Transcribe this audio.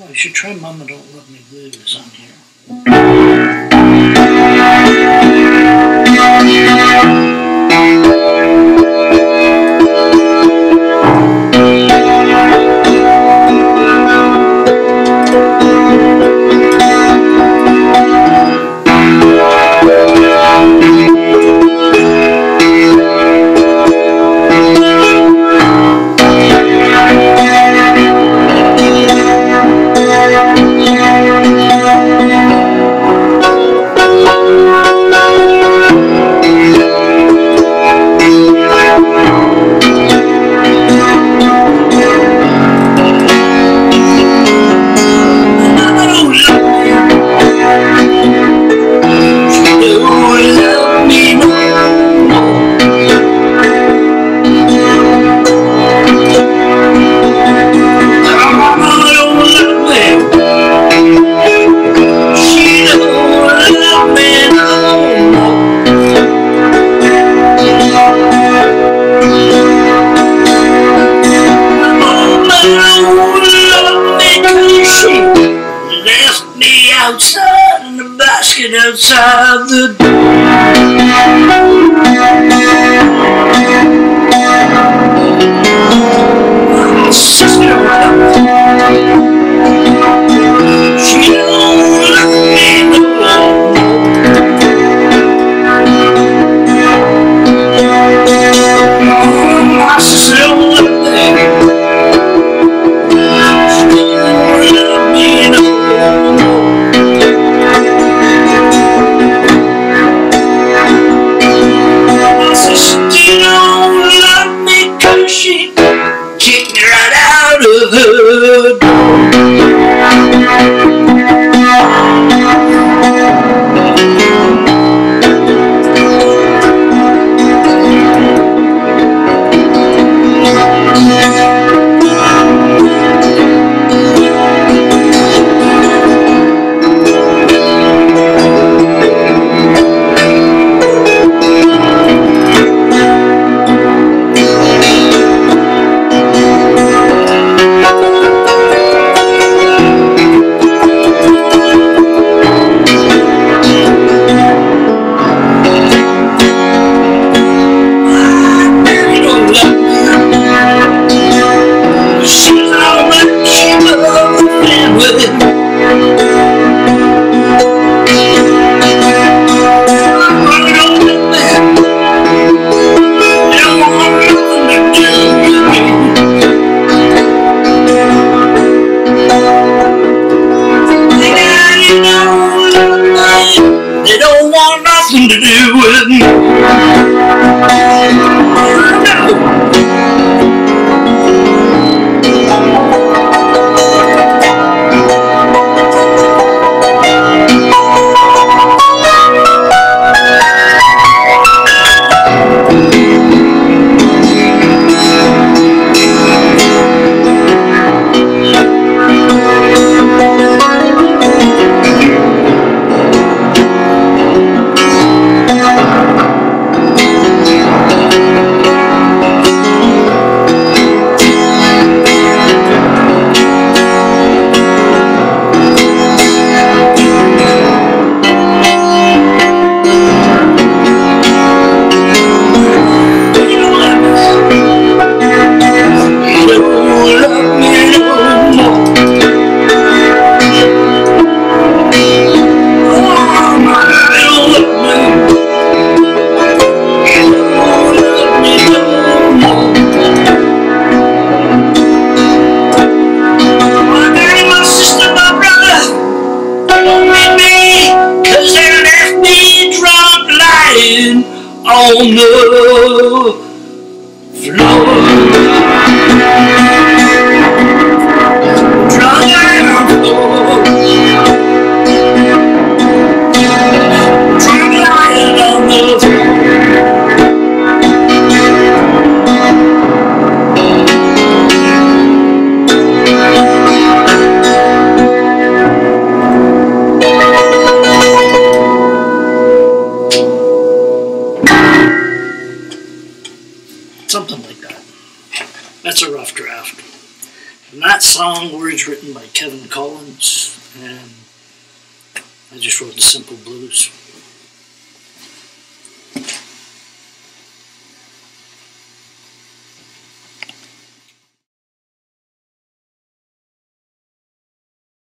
Well, you should try Mama Don't Love Me Blue is on here. Outside in the basket outside the door. My sister out. She don't let me go. was written by Kevins Collins, and I just wrote the simple blues.